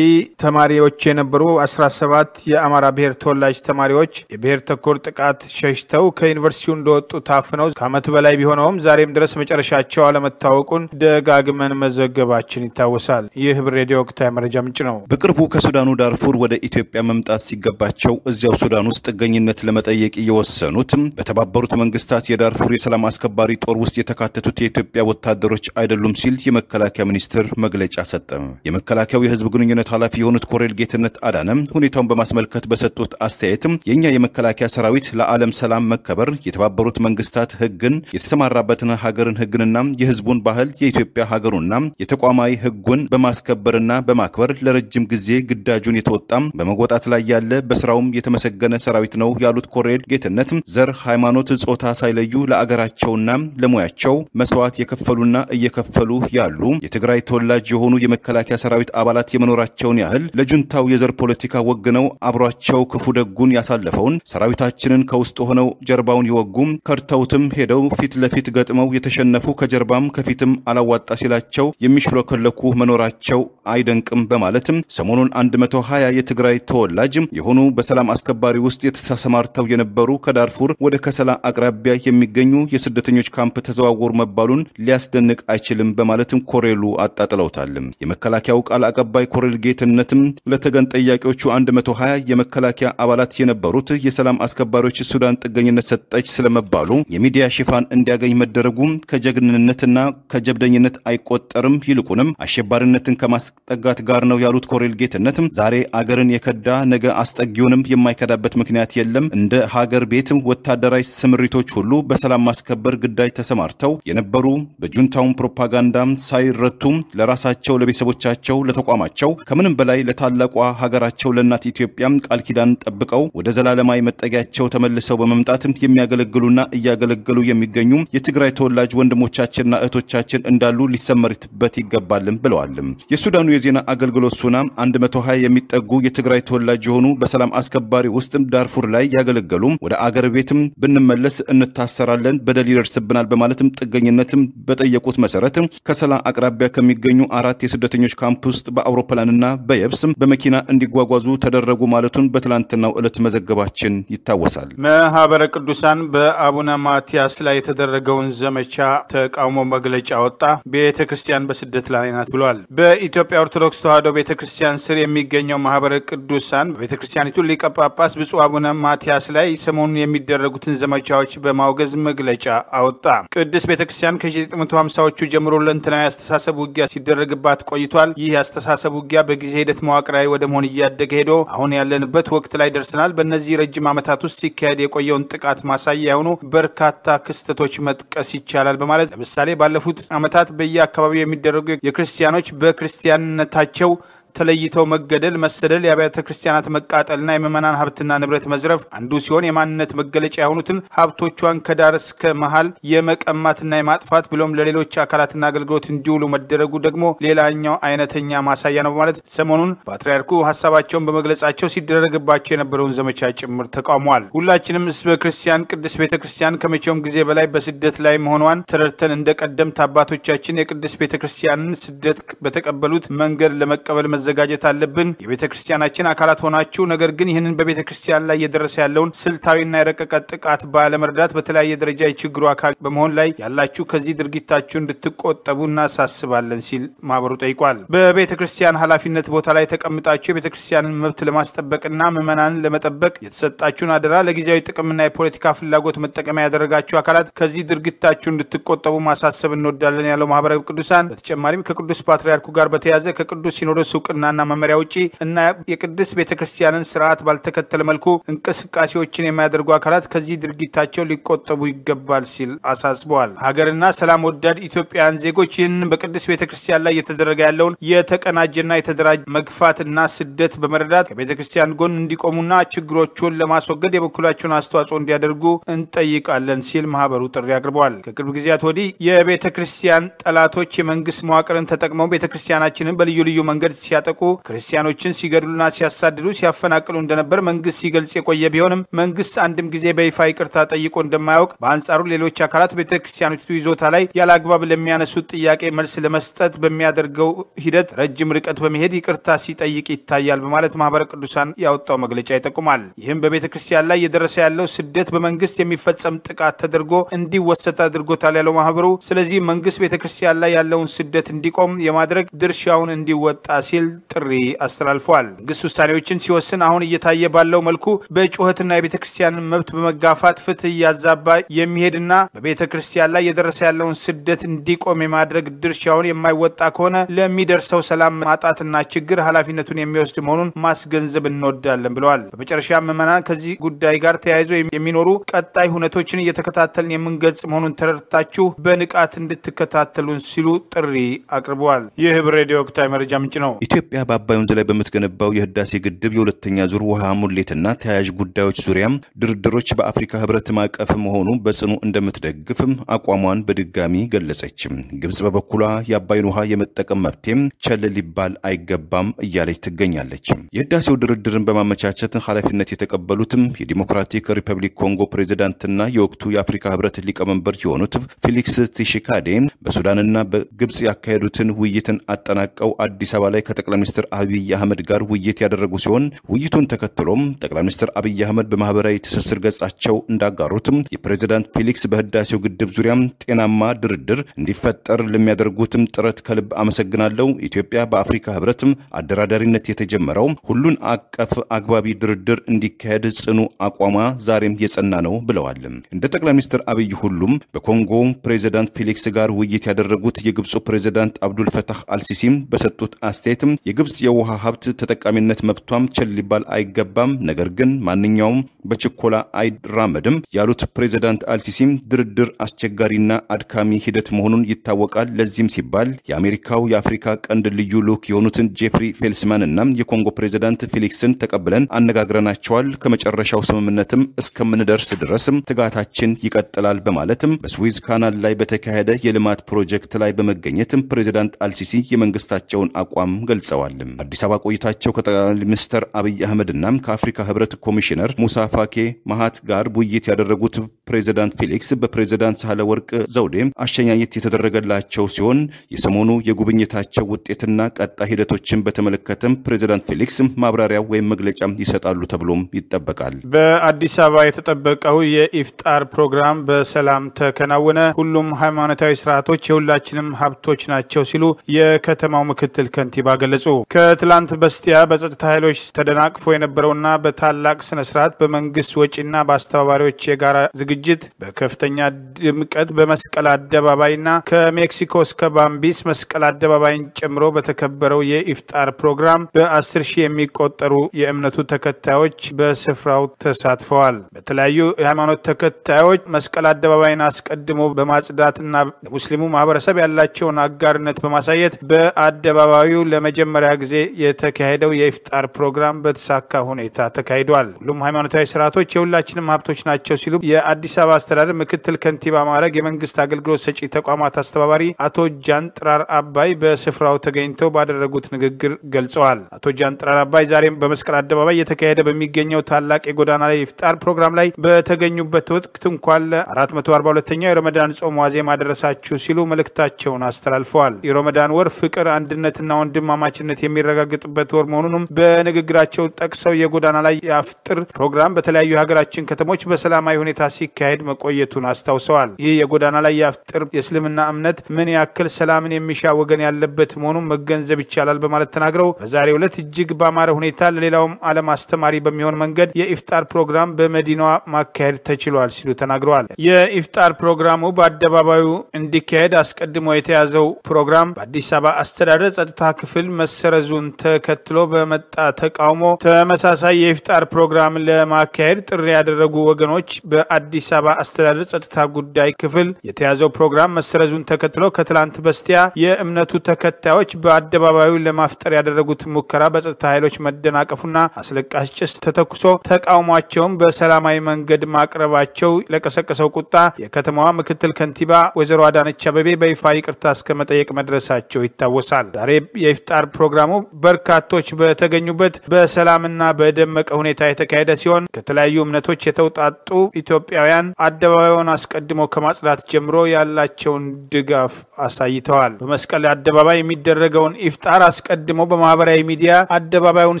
ተማሪዎች የነበሩ አስራ ሰባት የአማራ ብሔር ተወላጅ ተማሪዎች የብሔር ተኮር ጥቃት ሸሽተው ከዩኒቨርሲቲው እንደወጡ ታፍነው ከዓመት በላይ ቢሆነውም ዛሬም ድረስ መጨረሻቸው አለመታወቁን ደጋግመን መዘገባችን ይታወሳል። የሂበር ሬዲዮ ወቅታዊ መረጃ ምንጭ ነው። በቅርቡ ከሱዳኑ ዳርፉር ወደ ኢትዮጵያ መምጣት ሲገባቸው እዚያው ሱዳን ውስጥ ጥገኝነት ለመጠየቅ የወሰኑት በተባበሩት መንግስታት የዳርፉር የሰላም አስከባሪ ጦር ውስጥ የተካተቱት የኢትዮጵያ ወታደሮች አይደሉም ሲል የመከላከያ ሚኒስትር መግለጫ ሰጠ። የመከላከያው የህዝብ ግንኙነት ኃላፊ የሆኑት ኮሎኔል ጌትነት አዳነም ሁኔታውን በማስመልከት በሰጡት አስተያየትም የኛ የመከላከያ ሰራዊት ለዓለም ሰላም መከበር የተባበሩት መንግስታት ህግን የተሰማራበትን ሀገርን ህግንና የህዝቡን ባህል የኢትዮጵያ ሀገሩና የተቋማዊ ህጉን በማስከበርና በማክበር ለረጅም ጊዜ ግዳጁን የተወጣም በመወጣት ላይ ያለ በስራውም የተመሰገነ ሰራዊት ነው ያሉት ኮሎኔል ጌትነት ዘር፣ ሃይማኖት፣ ጾታ ሳይለዩ ለአገራቸውና ለሙያቸው መስዋዕት የከፈሉና እየከፈሉ ያሉ የትግራይ ተወላጅ የሆኑ የመከላከያ ሰራዊት አባላት የመኖራቸውን ያህል ለጁንታው የዘር ፖለቲካ ወግነው አብሯቸው ክፉ ደጉን ያሳለፈውን ሰራዊታችንን ከውስጥ ሆነው ጀርባውን ይወጉም ከርተውትም ሄደው ፊት ለፊት ገጥመው የተሸነፉ ከጀርባም ከፊትም አላዋጣ ሲላቸው የሚሽለከለኩ መኖራቸው አይደንቅም በማለትም ሰሞኑን አንድ መቶ ሃያ የትግራይ ተወላጅ የሆኑ በሰላም አስከባሪ ውስጥ የተሰማርተው የነበሩ ከዳር ዳርፉር ወደ ከሰላ አቅራቢያ የሚገኙ የስደተኞች ካምፕ ተዘዋወሩ መባሉን ሊያስደንቅ አይችልም በማለትም ኮሬሉ አጣጥለውታል። የመከላካያው ቃል አቀባይ ኮሬል ጌትነትም ለተገን ጠያቂዎቹ መቶ ሀያ የመከላካያ አባላት የነበሩት የሰላም አስከባሪዎች ሱዳን ጥገኝነት ሰጠች ስለመባሉ የሚዲያ ሽፋን እንዲያገኝ መደረጉ ከጀግንነትና ከጀብደኝነት አይቆጠርም ይልቁንም አሸባሪነትን ከማስጠጋት ጋር ነው ያሉት ኮሬል ጌትነትም ዛሬ አገርን የከዳ ነገ አስጠጊውንም የማይከዳበት ምክንያት የለም እንደ ሀገር ቤትም ወታደራዊ ስምሪቶች ሁሉ በሰላም ማስከበር ግዳጅ ተሰማርተው የነበሩ በጁንታው ፕሮፓጋንዳም ሳይረቱ ለራሳቸው ለቤተሰቦቻቸው ለተቋማቸው ከምንም በላይ ለታላቋ ሀገራቸው ለናት ኢትዮጵያም ቃል ኪዳን ጠብቀው ወደ ዘላለማዊ መጠጊያቸው ተመልሰው በመምጣትም የሚያገለግሉና እያገለገሉ የሚገኙ የትግራይ ተወላጅ ወንድሞቻችንና እህቶቻችን እንዳሉ ሊሰመርትበት ይገባል ብለዋል። የሱዳኑ የዜና አገልግሎት ሱና መቶ ሀያ የሚጠጉ የትግራይ ተወላጅ የሆኑ በሰላም አስከባሪ ውስጥም ዳርፉር ላይ ያገለገሉ ወደ አገር ቤትም ብንመለስ እንታሰራለን በደል ይደርስብናል በማለትም ጥገኝነትም በጠየቁት መሰረት ከሰላ አቅራቢያ ከሚገኙ አራት የስደተኞች ካምፕ ውስጥ በአውሮፕላንና በየብስም በመኪና እንዲጓጓዙ ተደረጉ ማለቱን በትላንትናው ዕለት መዘገባችን ይታወሳል። ማህበረ ቅዱሳን በአቡነ ማቲያስ ላይ የተደረገውን ዘመቻ ተቃውሞ መግለጫ ወጣ። ቤተክርስቲያን በስደት ላይ ናት ብሏል። በኢትዮጵያ ኦርቶዶክስ ተዋሕዶ ቤተክርስቲያን ስር የሚገኘው ማህበረ ቅዱሳን በቤተክርስቲያኒቱ ሊቀ ጳጳስ ብፁዕ አቡነ ማቲያስ ላይ ሰሞኑን የሚደረጉትን ዘመቻዎች በማውገዝ መግለጫ አወጣ። ቅድስት ቤተክርስቲያን ከ1950ዎቹ ጀምሮ ለንተና ያስተሳሰብ ውጊያ ሲደረግባት ቆይቷል። ይህ ያስተሳሰብ ውጊያ በጊዜ ሂደት መዋቅራዊ ወደ መሆን እያደገ ሄዶ አሁን ያለንበት ወቅት ላይ ደርሰናል። በእነዚህ ረጅም ዓመታት ውስጥ ሲካሄድ የቆየውን ጥቃት ማሳያ የሆኑ በርካታ ክስተቶች መጥቀስ ይቻላል በማለት ለምሳሌ ባለፉት ዓመታት በየአካባቢው የሚደረጉ የክርስቲያኖች በክርስቲያንነታቸው ተለይተው መገደል፣ መሰደል፣ የአብያተ ክርስቲያናት መቃጠልና የምዕመናን ሀብትና ንብረት መዝረፍ አንዱ ሲሆን የማንነት መገለጫ የሆኑትን ሀብቶቿን ከዳር እስከ መሃል የመቀማትና የማጥፋት ብሎም ለሌሎች አካላትና አገልግሎት እንዲውሉ መደረጉ ደግሞ ሌላኛው አይነተኛ ማሳያ ነው በማለት ሰሞኑን ፓትርያርኩ ሀሳባቸውን በመግለጻቸው ሲደረግባቸው የነበረውን ዘመቻ ጭምር ተቃውሟል። ሁላችንም እስበ ክርስቲያን ቅድስት ቤተክርስቲያን ከመቼውም ጊዜ በላይ በስደት ላይ መሆኗን ተረድተን እንደ ቀደምት አባቶቻችን የቅድስት ቤተክርስቲያንን ስደት በተቀበሉት መንገድ ለመቀበል ዘጋጀት አለብን። የቤተክርስቲያናችን አካላት ሆናችሁ ነገር ግን ይህንን በቤተክርስቲያን ላይ የደረሰ ያለውን ስልታዊና የረቀቀ ጥቃት ባለመርዳት በተለያየ ደረጃ የችግሩ አካል በመሆን ላይ ያላችሁ ከዚህ ድርጊታችሁ እንድትቆጠቡ እናሳስባለን ሲል ማህበሩ ጠይቋል። በቤተክርስቲያን ኃላፊነት ቦታ ላይ ተቀምጣችሁ የቤተክርስቲያንን መብት ለማስጠበቅና ምዕመናን ለመጠበቅ የተሰጣችሁን አደራ ለጊዜያዊ ጥቅምና የፖለቲካ ፍላጎት መጠቀሚያ ያደረጋችሁ አካላት ከዚህ ድርጊታችሁ እንድትቆጠቡ ማሳሰብ እንወዳለን ያለው ማህበረ ቅዱሳን በተጨማሪም ከቅዱስ ፓትርያርኩ ጋር በተያያዘ ከቅዱስ ሲኖዶስ እና መመሪያ ውጪ እና የቅድስት ቤተክርስቲያንን ስርዓት ባልተከተለ መልኩ እንቅስቃሴዎችን የሚያደርጉ አካላት ከዚህ ድርጊታቸው ሊቆጠቡ ይገባል ሲል አሳስበዋል። ሀገርና ሰላም ወዳድ ኢትዮጵያውያን ዜጎች ይህንን በቅድስት ቤተክርስቲያን ላይ የተደረገ ያለውን የተቀናጀና የተደራጀ መግፋትና ስደት በመረዳት ከቤተክርስቲያን ጎን እንዲቆሙና ችግሮቹን ለማስወገድ የበኩላቸውን አስተዋጽኦ እንዲያደርጉ እንጠይቃለን ሲል ማህበሩ ጥሪ አቅርበዋል። ከቅርብ ጊዜያት ወዲህ የቤተክርስቲያን ጠላቶች የመንግስት መዋቅርን ተጠቅመው ቤተክርስቲያናችንን በልዩ ልዩ መንገድ ሲያጠቁ ክርስቲያኖችን ሲገድሉና ሲያሳድዱ ሲያፈናቅሉ እንደነበር መንግስት ሲገልጽ የቆየ ቢሆንም መንግስት አንድም ጊዜ በይፋ ይቅርታ ጠይቆ እንደማያውቅ በአንጻሩ ሌሎች አካላት ቤተክርስቲያኒቱ ይዞታ ላይ ያለአግባብ ለሚያነሱት ጥያቄ መልስ ለመስጠት በሚያደርገው ሂደት ረጅም ርቀት በመሄድ ይቅርታ ሲጠይቅ ይታያል በማለት ማህበረ ቅዱሳን ያወጣው መግለጫ ይጠቁማል። ይህም በቤተክርስቲያን ላይ የደረሰ ያለው ስደት በመንግስት የሚፈጸም ጥቃት ተደርጎ እንዲወሰድ አድርጎታል ያለው ማህበሩ ስለዚህ መንግስት ቤተክርስቲያን ላይ ያለውን ስደት እንዲቆም የማድረግ ድርሻውን እንዲወጣ ሲል ጥሪ አስተላልፏል። መንግስት ውሳኔዎችን ሲወስን አሁን እየታየ ባለው መልኩ በጩኸትና የቤተክርስቲያንን መብት በመጋፋት ፍትህ እያዛባ የሚሄድና በቤተክርስቲያን ላይ የደረሰ ያለውን ስደት እንዲቆም የማድረግ ድርሻውን የማይወጣ ከሆነ ለሚደርሰው ሰላም ማጣትና ችግር ኃላፊነቱን የሚወስድ መሆኑን ማስገንዘብ እንወዳለን ብለዋል። በመጨረሻ ምዕመናን ከዚህ ጉዳይ ጋር ተያይዞ የሚኖሩ ቀጣይ ሁነቶችን እየተከታተልን የምንገልጽ መሆኑን ተረድታችሁ በንቃት እንድትከታተሉን ሲሉ ጥሪ አቅርበዋል። የሂበር ሬዲዮ ወቅታዊ መረጃ ምንጭ ነው። ኢትዮጵያ በአባይ ወንዝ ላይ በመትገነባው የህዳሴ ግድብ የሁለተኛ ዙር ውሃ ሙሌትና ተያያዥ ጉዳዮች ዙሪያ ድርድሮች በአፍሪካ ህብረት ማዕቀፍ መሆኑ በጽኑ እንደምትደግፍ አቋሟን በድጋሚ ገለጸች። ግብጽ በበኩሏ የአባይን ውሃ የመጠቀም መብቴም ቸል ሊባል አይገባም እያለች ትገኛለች። የህዳሴው ድርድርን በማመቻቸት ኃላፊነት የተቀበሉት የዲሞክራቲክ ሪፐብሊክ ኮንጎ ፕሬዝዳንትና የወቅቱ የአፍሪካ ህብረት ሊቀመንበር የሆኑት ፊሊክስ ቲሺካዴ በሱዳንና በግብጽ ያካሄዱትን ውይይትን አጠናቀው አዲስ አበባ ላይ تقلال مستر أبي أحمد غار ويجت يادر رجوسون ويجتون تكتلهم تقلال مستر أبي أحمد بمهبراي تسرقت أشوا ندا غارتهم يبريزيدنت فيليكس بهداسيو قدم زوريام تينا ما دردر ندفتر لم يادر رجوتهم ترت كلب أمسجنالهم إثيوبيا بأفريقيا هبرتهم الدرادرين تيتجمعهم كلون أقف أقبابي دردر ندكاد سنو أقواما زارم يسأنانو بلوالهم ند تقلال مستر أبي يحلم بكونغو بريزيدنت فيليكس غار ويجت يادر رجوت يجبسو بريزيدنت عبد الفتاح السيسيم بسطوت أستيتم يجبس يوها هبت تتك أمينت مبتوام تشلبال أي جبام نجرجن مانينيوم بتشكولا أي رامدم ياروت بريزيدنت السيسيم دردر أستجارينا أركامي هدت مهون يتوقع لازم سبال يا أمريكا ويا أفريقيا كندلي يولوك يونتن جيفري فيلسمان النام يكونغو بريزيدنت فيليكسن تقبلن أن نجاجرنا شوال كمش الرشاو سمنتم اسكم ندرس الرسم تقعد هاتشين يقتلال بمالتم بس ويز كان لايبة كهدا يلمات بروجكت لايبة مجنيتم بريزيدنت السيسي የመንግስታቸውን አቋም ገልጸዋል አዲስ አበባ ቆይታቸው ከተቀዳሚ ሚኒስትር አብይ አህመድ እናም ከአፍሪካ ህብረት ኮሚሽነር ሙሳ ፋኬ ማሃት ጋር ውይይት ያደረጉት ፕሬዝዳንት ፊሊክስ በፕሬዝዳንት ሳህለወርቅ ዘውዴ አሸኛኘት የተደረገላቸው ሲሆን የሰሞኑ የጉብኝታቸው ውጤትና ቀጣይ ሂደቶችን በተመለከተም ፕሬዝዳንት ፊሊክስ ማብራሪያ ወይም መግለጫ ይሰጣሉ ተብሎም ይጠበቃል በአዲስ አበባ የተጠበቀው የኢፍጣር ፕሮግራም በሰላም ተከናወነ ሁሉም ሃይማኖታዊ ስርዓቶች የሁላችንም ሀብቶች ናቸው ሲሉ የከተማው ምክትል ከንቲባ ገለጹ ከትላንት በስቲያ በጸጥታ ኃይሎች ተደናቅፎ የነበረውና በታላቅ ስነ ስርዓት በመንግስት ወጪና በአስተባባሪዎች የጋራ ዝግጅት በከፍተኛ ድምቀት በመስቀል አደባባይና ከሜክሲኮ እስከ ባምቢስ መስቀል አደባባይን ጨምሮ በተከበረው የኢፍጣር ፕሮግራም በ10 ሺህ የሚቆጠሩ የእምነቱ ተከታዮች በስፍራው ተሳትፈዋል በተለያዩ የሃይማኖት ተከታዮች መስቀል አደባባይን አስቀድሞ በማጽዳትና ሙስሊሙ ማህበረሰብ ያላቸውን አጋርነት በማሳየ በአደባባዩ ለመጀመሪያ ጊዜ የተካሄደው የኢፍጣር ፕሮግራም በተሳካ ሁኔታ ተካሂዷል ሁሉም ሃይማኖታዊ ስርዓቶች የሁላችንም ሀብቶች ናቸው ሲሉ የአዲስ አበባ አስተዳደር ምክትል ከንቲባ ማዕረግ የመንግስት አገልግሎት ሰጪ ተቋማት አስተባባሪ አቶ ጃን ጥራር አባይ በስፍራው ተገኝተው ባደረጉት ንግግር ገልጸዋል አቶ ጃን ጥራር አባይ ዛሬም በመስቀል አደባባይ የተካሄደ በሚገኘው ታላቅ የጎዳና ላይ ኢፍጣር ፕሮግራም ላይ በተገኙበት ወቅት እንኳን አራት መቶ አርባ ሁለተኛው የረመዳን ጾም ዋዜማ ደረሳችሁ ሲሉ መልእክታቸውን አስተላልፈዋል የረመዳን ወር ፍቅር አንድነትና ወንድማማችነት የሚረጋግጥበት ወር መሆኑንም በንግግራቸው ጠቅሰው የጎዳና ላይ ኢፍጣር ፕሮግራም በተለያዩ ሀገራችን ከተሞች በሰላማዊ ሁኔታ ሲካሄድ መቆየቱን አስታውሰዋል ይህ የጎዳና ላይ ኢፍጣር የእስልምና እምነት ምን ያክል ሰላምን የሚሻ ወገን ያለበት መሆኑን መገንዘብ ይቻላል በማለት ተናግረው በዛሬው ዕለት እጅግ ባማረ ሁኔታ ለሌላው ዓለም አስተማሪ በሚሆን መንገድ የኢፍጣር ፕሮግራም በመዲናዋ ማካሄድ ተችሏል ሲሉ ተናግረዋል የኢፍጣር ፕሮግራሙ በአደባባዩ እንዲካሄድ አስቀድሞ የተያዘው ፕሮግራም አዲስ አበባ አስተዳደር ጸጥታ ክፍል መሰረዙን ተከትሎ በመጣ ተቃውሞ ተመሳሳይ የኢፍጣር ፕሮግራም ለማካሄድ ጥሪ ያደረጉ ወገኖች በአዲስ አበባ አስተዳደር ጸጥታ ጉዳይ ክፍል የተያዘው ፕሮግራም መሰረዙን ተከትሎ ከትላንት በስቲያ የእምነቱ ተከታዮች በአደባባዩ ለማፍጠር ያደረጉት ሙከራ በጸጥታ ኃይሎች መደናቀፉና አስለቃሽ ጭስ ተተኩሶ ተቃውሟቸውን በሰላማዊ መንገድ ማቅረባቸው ለቀሰቀሰው ቁጣ የከተማዋ ምክትል ከንቲባ ወይዘሮ አዳነች አቤቤ በይፋ ይቅርታ እስከመጠየቅ መድረሳቸው ይታወሳል ዛሬ የኢፍጣር ፕሮግራሙ በርካቶች በተገኙበት በሰላምና በደመቀ ሁኔታ የተካሄደ ሲሆን ከተለያዩ እምነቶች የተውጣጡ ኢትዮጵያውያን አደባባዩን አስቀድሞ ከማጽዳት ጀምሮ ያላቸውን ድጋፍ አሳይተዋል በመስቀል አደባባይ የሚደረገውን ኢፍጣር አስቀድሞ በማህበራዊ ሚዲያ አደባባዩን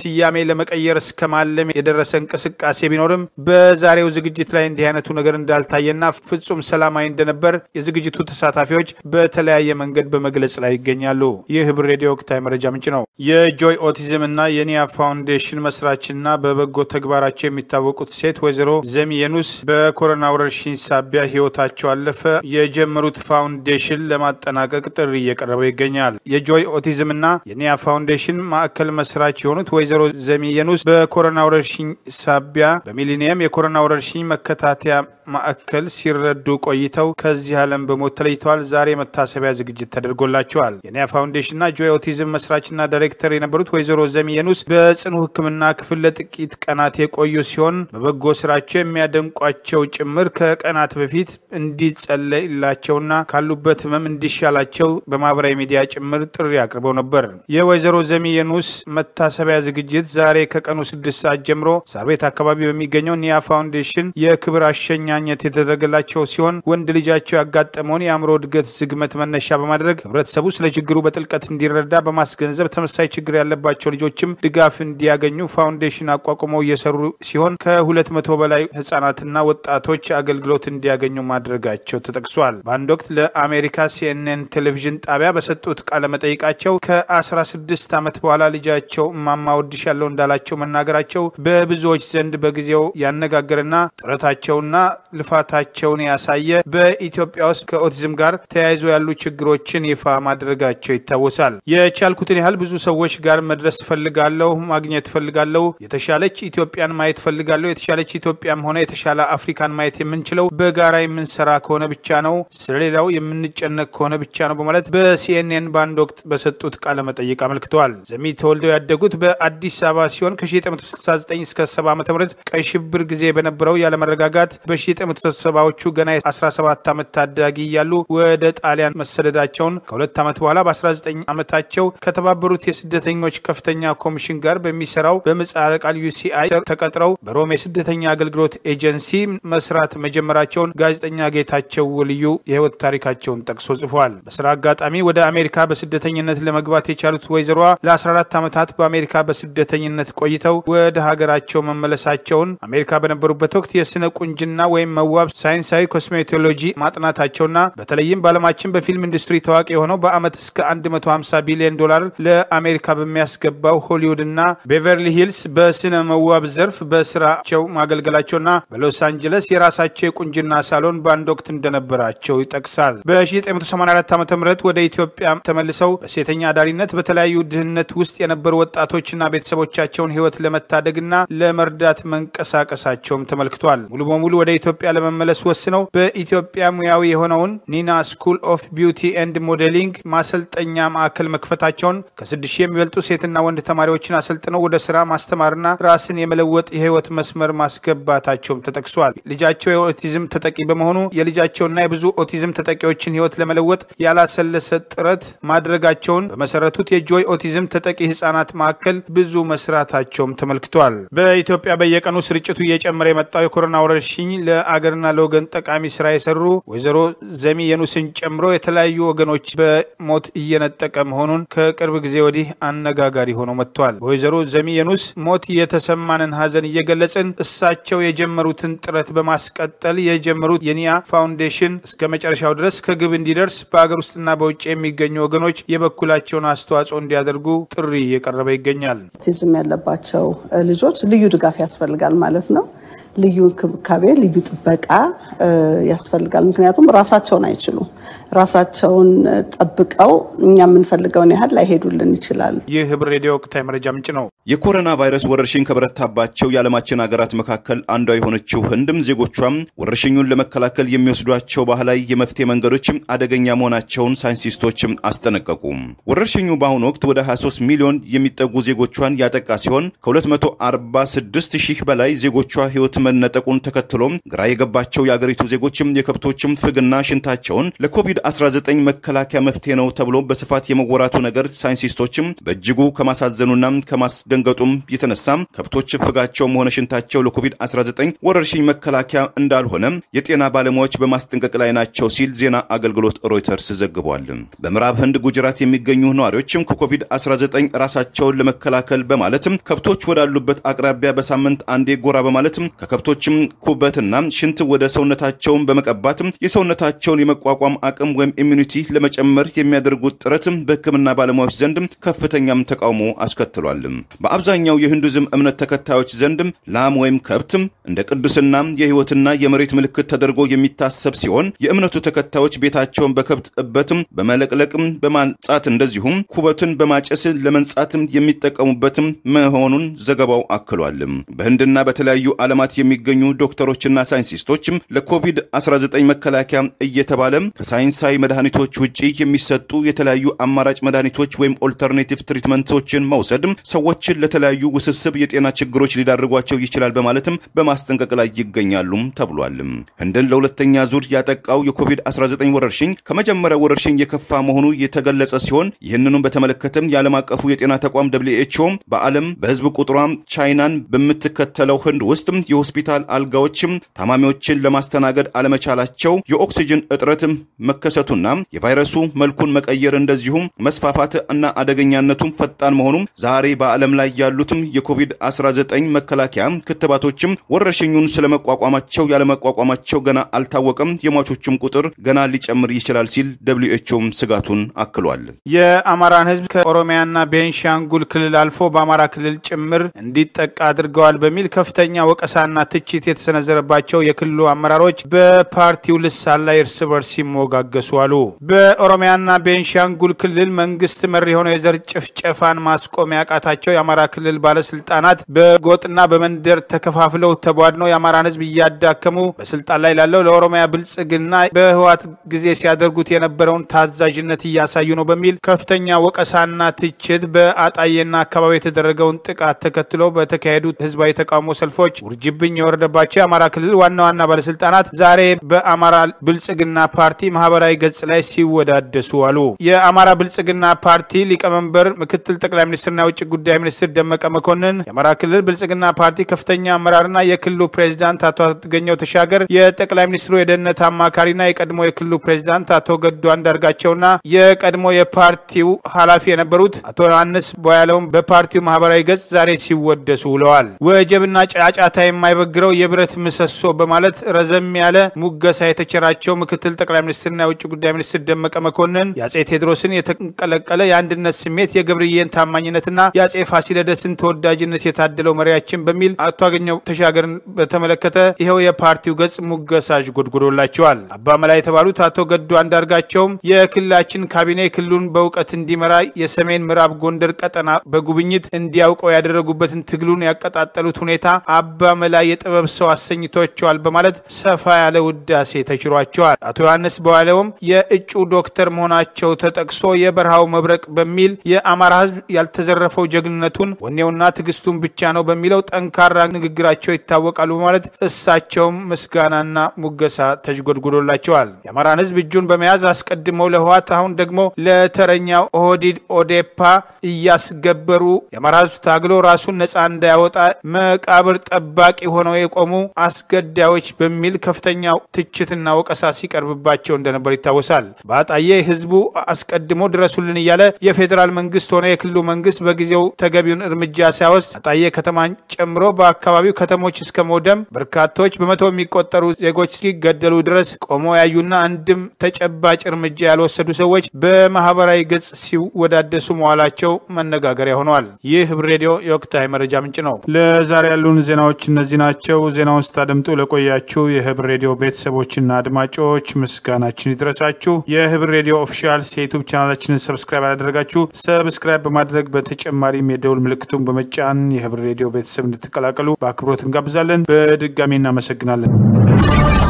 ሲያሜ ለመቀየር እስከማለም የደረሰ እንቅስቃሴ ቢኖርም በዛሬው ዝግጅት ላይ እንዲህ አይነቱ ነገር እንዳልታየና ፍጹም ሰላማዊ እንደነበር የዝግጅቱ ተሳታፊዎች በተለያየ መንገድ በመግለጽ ላይ ይገኛሉ የሂብ ሬዲዮ ወቅታዊ መረጃ ምንጭ ነው የጆይ ኦቲዝም እና የኒያ ፋውንዴሽን መስራችና በበጎ ተግባራቸው የሚታወቁት ሴት ወይዘሮ ዘሚየኑስ በኮሮና ወረርሽኝ ሳቢያ ህይወታቸው አለፈ የጀመሩት ፋውንዴሽን ለማጠናቀቅ ጥሪ እየቀረበ ይገኛል የጆይ ኦቲዝም እና የኒያ ፋውንዴሽን ማዕከል መስራች የሆኑት ወይዘሮ ዘሚየኑስ በኮሮና ወረርሽኝ ሳቢያ በሚሊኒየም የኮሮና ወረርሽኝ መከታተያ ማዕከል ሲረዱ ቆይተው ከዚህ ዓለም በሞት ተለይተዋል ዛሬ መታሰቢያ ዝግጅት ተደርጎላቸዋል የኒያ ፋውንዴሽንና ጆይ ኦቲዝም መስራችና ዳይሬክተር የነበሩት ወይዘሮ ዘሚየኑስ በጽኑ ህክምና ክፍል ለጥቂት ቀናት የቆዩ ሲሆን በበጎ ስራቸው የሚያደንቋቸው ጭምር ከቀናት በፊት እንዲጸለይላቸውና ካሉበት ህመም እንዲሻላቸው በማህበራዊ ሚዲያ ጭምር ጥሪ አቅርበው ነበር የወይዘሮ ዘሚየኑስ መታሰቢያ ዝግጅት ዛሬ ከቀኑ ስድስት ሰዓት ጀምሮ ሳር ቤት አካባቢ በሚገኘው ኒያ ፋውንዴሽን የክብር አሸኛኘት የተደረገላቸው ሲሆን ወንድ ልጃቸው ያጋጠመውን የአእምሮ እድገት ዝግመት መነሻ በማድረግ ህብረተሰቡ ችግሩ በጥልቀት እንዲረዳ በማስገ ገንዘብ ተመሳሳይ ችግር ያለባቸው ልጆችም ድጋፍ እንዲያገኙ ፋውንዴሽን አቋቁሞ እየሰሩ ሲሆን ከ200 በላይ ህፃናትና ወጣቶች አገልግሎት እንዲያገኙ ማድረጋቸው ተጠቅሷል። በአንድ ወቅት ለአሜሪካ ሲኤንኤን ቴሌቪዥን ጣቢያ በሰጡት ቃለ መጠይቃቸው ከ16 ዓመት በኋላ ልጃቸው ማማ ወድሻለሁ እንዳላቸው መናገራቸው በብዙዎች ዘንድ በጊዜው ያነጋገረና ጥረታቸውና ልፋታቸውን ያሳየ በኢትዮጵያ ውስጥ ከኦቲዝም ጋር ተያይዞ ያሉ ችግሮችን ይፋ ማድረጋቸው ይታወሳል። የቻልኩትን ያህል ብዙ ሰዎች ጋር መድረስ ፈልጋለሁ፣ ማግኘት ፈልጋለሁ፣ የተሻለች ኢትዮጵያን ማየት ፈልጋለሁ። የተሻለች ኢትዮጵያም ሆነ የተሻለ አፍሪካን ማየት የምንችለው በጋራ የምንሰራ ከሆነ ብቻ ነው፣ ስለሌላው የምንጨነቅ ከሆነ ብቻ ነው በማለት በሲኤንኤን ባንድ ወቅት በሰጡት ቃለ መጠይቅ አመልክተዋል። ዘሚ ተወልደው ያደጉት በአዲስ አበባ ሲሆን ከ1969 እስከ ሰባ ዓመተ ምህረት ቀይ ሽብር ጊዜ በነበረው ያለመረጋጋት በ1970ዎቹ ገና የ17 ዓመት ታዳጊ ያሉ ወደ ጣሊያን መሰደዳቸውን ከሁለት ዓመት በኋላ በ19 ዓመታቸው ከተባበሩት የስደተኞች ከፍተኛ ኮሚሽን ጋር በሚሰራው በመጻረ ቃል ዩሲአይ ተቀጥረው በሮም የስደተኛ አገልግሎት ኤጀንሲ መስራት መጀመራቸውን ጋዜጠኛ ጌታቸው ወልዩ የህይወት ታሪካቸውን ጠቅሶ ጽፏል። በስራ አጋጣሚ ወደ አሜሪካ በስደተኝነት ለመግባት የቻሉት ወይዘሯ ለ14 ዓመታት በአሜሪካ በስደተኝነት ቆይተው ወደ ሀገራቸው መመለሳቸውን አሜሪካ በነበሩበት ወቅት የስነ ቁንጅና ወይም መዋብ ሳይንሳዊ ኮስሜቶሎጂ ማጥናታቸውና በተለይም ባለማችን በፊልም ኢንዱስትሪ ታዋቂ የሆነው በአመት እስከ 150 ቢሊዮን ዶላር ለአሜሪካ በሚያስገባው ሆሊውድና ቤቨርሊ ሂልስ በስነ መዋብ ዘርፍ በስራቸው ማገልገላቸውና በሎስ አንጀለስ የራሳቸው ቁንጅና ሳሎን ባንድ ወቅት እንደነበራቸው ይጠቅሳል። በ1984 ዓ.ም ወደ ኢትዮጵያ ተመልሰው በሴተኛ አዳሪነት በተለያዩ ድህነት ውስጥ የነበሩ ወጣቶችና ቤተሰቦቻቸውን ህይወት ለመታደግና ለመርዳት መንቀሳቀሳቸውም ተመልክቷል። ሙሉ በሙሉ ወደ ኢትዮጵያ ለመመለስ ወስነው በኢትዮጵያ ሙያዊ የሆነውን ኒና ስኩል ኦፍ ቢዩቲ ኤንድ ሞዴሊንግ ማሰልጠኛ ማዕከል መክፈታቸውን ከ6000 የሚበልጡ ሴትና ወንድ ተማሪዎችን አሰልጥነው ወደ ስራ ማስተማርና ራስን የመለወጥ የህይወት መስመር ማስገባታቸውም ተጠቅሷል። ልጃቸው የኦቲዝም ተጠቂ በመሆኑ የልጃቸውና የብዙ ኦቲዝም ተጠቂዎችን ህይወት ለመለወጥ ያላሰለሰ ጥረት ማድረጋቸውን በመሰረቱት የጆይ ኦቲዝም ተጠቂ ህፃናት ማዕከል ብዙ መስራታቸውም ተመልክቷል። በኢትዮጵያ በየቀኑ ስርጭቱ እየጨመረ የመጣው የኮሮና ወረርሽኝ ለአገርና ለወገን ጠቃሚ ስራ የሰሩ ወይዘሮ ዘሚ የኑስን ጨምሮ የተለያዩ ወገኖች በሞት እየነጠቀ መሆኑን ከቅርብ ጊዜ ወዲህ አነጋጋሪ ሆኖ መጥቷል። በወይዘሮ ዘሚ የኑስ ሞት የተሰማንን ሀዘን እየገለጽን እሳቸው የጀመሩትን ጥረት በማስቀጠል የጀመሩት የኒያ ፋውንዴሽን እስከ መጨረሻው ድረስ ከግብ እንዲደርስ በአገር ውስጥና በውጭ የሚገኙ ወገኖች የበኩላቸውን አስተዋጽኦ እንዲያደርጉ ጥሪ እየቀረበ ይገኛል። ኦቲዝም ያለባቸው ልጆች ልዩ ድጋፍ ያስፈልጋል ማለት ነው። ልዩ እንክብካቤ፣ ልዩ ጥበቃ ያስፈልጋል። ምክንያቱም ራሳቸውን አይችሉም። ራሳቸውን ጠብቀው እኛ የምንፈልገውን ያህል ላይሄዱልን ይችላል። ይህ ሂበር ሬዲዮ ወቅታዊ መረጃ ምንጭ ነው። የኮሮና ቫይረስ ወረርሽኝ ከበረታባቸው የዓለማችን ሀገራት መካከል አንዷ የሆነችው ህንድም ዜጎቿም ወረርሽኙን ለመከላከል የሚወስዷቸው ባህላዊ የመፍትሄ መንገዶች አደገኛ መሆናቸውን ሳይንቲስቶችም አስጠነቀቁ። ወረርሽኙ በአሁኑ ወቅት ወደ 23 ሚሊዮን የሚጠጉ ዜጎቿን ያጠቃ ሲሆን ከ246000 በላይ ዜጎቿ ህይወት መነጠቁን ተከትሎ ግራ የገባቸው የአገሪቱ ዜጎችም የከብቶችም ፍግና ሽንታቸውን ለኮቪድ-19 መከላከያ መፍትሄ ነው ተብሎ በስፋት የመወራቱ ነገር ሳይንቲስቶችም በእጅጉ ከማሳዘኑና ከማስደንገጡም የተነሳ ከብቶች ፍጋቸው ሆነ ሽንታቸው ለኮቪድ-19 ወረርሽኝ መከላከያ እንዳልሆነ የጤና ባለሙያዎች በማስጠንቀቅ ላይ ናቸው ሲል ዜና አገልግሎት ሮይተርስ ዘግቧል። በመራብ ህንድ ጉጅራት የሚገኙ ነዋሪዎችም ኮቪድ-19 ራሳቸውን ለመከላከል በማለት ከብቶች ወዳሉበት አቅራቢያ በሳምንት አንዴ ጎራ በማለት ከከብቶችም ኩበትና ሽንት ወደ ሰውነታቸው በመቀባት የሰውነታቸውን የመቋቋም አቅም ወይም ኢሚኒቲ ለመጨመር የሚያደርጉት ጥረት በህክምና ባለሙያዎች ዘንድ ከፍተኛም ተቃውሞ አስከትሏል። በአብዛኛው የሂንዱዝም እምነት ተከታዮች ዘንድ ላም ወይም ከብት እንደ ቅዱስና የህይወትና የመሬት ምልክት ተደርጎ የሚታሰብ ሲሆን የእምነቱ ተከታዮች ቤታቸውን በከብት እበት በመለቅለቅ በማንጻት እንደዚሁም ኩበትን በማጨስ ለመንጻት የሚጠቀሙበት መሆኑን ዘገባው አክሏል። በህንድና በተለያዩ ዓለማት የሚገኙ ዶክተሮችና ሳይንቲስቶችም ለኮቪድ-19 መከላከያ እየተባለ ከሳይንሳዊ መድኃኒቶች ውጪ የሚሰጡ የተለያዩ አማራጭ መድኃኒቶች ወይም ኦልተርኔቲቭ ትሪትመንቶችን መውሰድ ሰዎችን ለተለያዩ ውስብስብ የጤና ችግሮች ሊዳርጓቸው ይችላል በማለትም በማስጠንቀቅ ላይ ይገኛሉ ተብሏል። ህንድን ለሁለተኛ ዙር ያጠቃው የኮቪድ-19 ወረርሽኝ ከመጀመሪያው ወረርሽኝ የከፋ መሆኑ የተገለጸ ሲሆን ይህንንም በተመለከተም የዓለም አቀፉ የጤና ተቋም WHO በዓለም በህዝብ ቁጥሯ ቻይናን በምትከተለው ህንድ ውስጥ የሆስፒታል ሆስፒታል አልጋዎችም ታማሚዎችን ለማስተናገድ አለመቻላቸው የኦክሲጅን እጥረትም መከሰቱና የቫይረሱ መልኩን መቀየር እንደዚሁም መስፋፋት እና አደገኛነቱም ፈጣን መሆኑም ዛሬ በአለም ላይ ያሉትም የኮቪድ-19 መከላከያ ክትባቶችም ወረርሽኙን ስለመቋቋማቸው ያለመቋቋማቸው ገና አልታወቀም የሟቾችም ቁጥር ገና ሊጨምር ይችላል ሲል WHO ስጋቱን አክሏል የአማራን ህዝብ ከኦሮሚያና ቤንሻንጉል ክልል አልፎ በአማራ ክልል ጭምር እንዲጠቃ አድርገዋል በሚል ከፍተኛ ወቀሳና ትችት የተሰነዘረባቸው የክልሉ አመራሮች በፓርቲው ልሳን ላይ እርስ በርስ ሲሞጋገሱ አሉ በኦሮሚያና ቤንሻንጉል ክልል መንግስት መሪ ሆኖ የዘር ጭፍጨፋን ማስቆም ያቃታቸው የአማራ ክልል ባለስልጣናት በጎጥና በመንደር ተከፋፍለው ተቧድነው የአማራን ህዝብ ያዳከሙ በስልጣን ላይ ላለው ለኦሮሚያ ብልጽግና በህዋት ጊዜ ሲያደርጉት የነበረውን ታዛዥነት ያሳዩ ነው በሚል ከፍተኛ ወቀሳና ትችት በአጣየና አካባቢ የተደረገውን ጥቃት ተከትሎ በተካሄዱት ህዝባዊ ተቃውሞ ሰልፎች ውርጅብኝ የወረደባቸው አማራ ክልል ዋና ዋና ባለስልጣናት ዛሬ በአማራ ብልጽግና ፓርቲ ማህበራዊ ገጽ ላይ ሲወዳደሱ አሉ የአማራ ብልጽግና ፓርቲ ሊቀመንበር ምክትል ጠቅላይ ሚኒስትርና የውጭ ጉዳይ ሚኒስትር ደመቀ መኮንን የአማራ ክልል ብልጽግና ፓርቲ ከፍተኛ አመራርና የክልሉ ፕሬዝዳንት አቶ አገኘው ተሻገር የጠቅላይ ሚኒስትሩ የደህንነት አማካሪና የቀድሞ የክልሉ ፕሬዝዳንት አቶ ገዱ አንዳርጋቸውና የቀድሞ የፓርቲው ኃላፊ የነበሩት አቶ አንስ ቦያለው በፓርቲው ማህበራዊ ገጽ ዛሬ ሲወደሱ ውለዋል ወጀብና ጫጫታ የማይበግረው የብረት ምሰሶ በማለት ረዘም ያለ ሙገሳ የተቸራቸው ምክትል ጠቅላይ ሚኒስትርና የውጭ ጉዳይ ሚኒስትር ደመቀ መኮንን ያጼ ቴድሮስን የተቀለቀለ የአንድነት ስሜት የገብርየን ታማኝነትና ያጼ ፋሲለደስን ተወዳጅነት የታደለው መሪያችን በሚል አቶ አገኘው ተሻገርን በተመለከተ ይሄው የፓርቲው ገጽ ሙገሳጅ ጎድጎዶላቸዋል አባመላ የተባሉት አቶ ገዱ አንዳርጋቸው የክልላችን ካቢኔ ክልሉን በውቀት እንዲመራ የሰሜን ምዕራብ ጎንደር ቀጠና በጉብኝት እንዲያውቀው ያደረጉበትን ትግሉን ያቀጣጠሉት ሁኔታ አባመላ የጥበብ ሰው አሰኝቶቸዋል በማለት ሰፋ ያለ ውዳሴ ተችሯቸዋል አቶ ያንስ በኋላውም የእጩ ዶክተር መሆናቸው ተጠቅሶ የበርሃው መብረቅ በሚል የአማራ ህዝብ ያልተዘረፈው ጀግንነቱን ወኔውና ትግስቱን ብቻ ነው በሚለው ጠንካራ ንግግራቸው ይታወቃሉ በማለት እሳቸው መስጋናና ሙገሳ ተጅጎድጎዶላቸዋል የአማራን ህዝብ እጁን በመያዝ አስቀድመው ለህዋት አሁን ደግሞ ለተረኛው ኦዲድ ኦዴፓ ያስገበሩ የማራዝ ታግሎ ራሱን ነፃ እንዳይወጣ መቃብር ጠባቂ ሆነው የቆሙ አስገዳዮች በሚል ከፍተኛው ትችትና ወቀሳ ሲቀርብባቸው እንደነበር ይታወሳል ባጣየ ህዝቡ አስቀድሞ ድረሱልን ይያለ የፌደራል መንግስት ሆነ የክልሉ መንግስት በጊዜው ተገቢውን እርምጃ ሳይወስድ አጣየ ከተማን ጨምሮ በአካባቢው ከተሞች እስከመውደም በርካቶች በመቶ የሚቆጠሩ ዜጎች ሲገደሉ ድረስ ቆሞ ያዩና አንድም ተጨባጭ እርምጃ ያልወሰዱ ሰዎች በማህበራዊ ገጽ ሲወዳደሱ መዋላቸው መነጋገሪያ ሆኗል የሂበር ሬዲዮ የወቅታዊ መረጃ ምንጭ ነው ለዛሬ ያሉን ዜናዎች እነዚህ ናቸው ዜናውን ስታደምጡ ለቆያችሁ የሂበር ሬዲዮ ቤተሰቦችና አድማጮች ምስጋናችን ይድረሳችሁ የሂበር ሬዲዮ ኦፊሻል ዩቲዩብ ቻናላችንን ሰብስክራይብ አድርጋችሁ ሰብስክራይብ በማድረግ በተጨማሪም የደውል ምልክቱን በመጫን የሂበር ሬዲዮ ቤተሰብ እንድትቀላቀሉ በአክብሮት እንጋብዛለን በድጋሚና መሰግናለን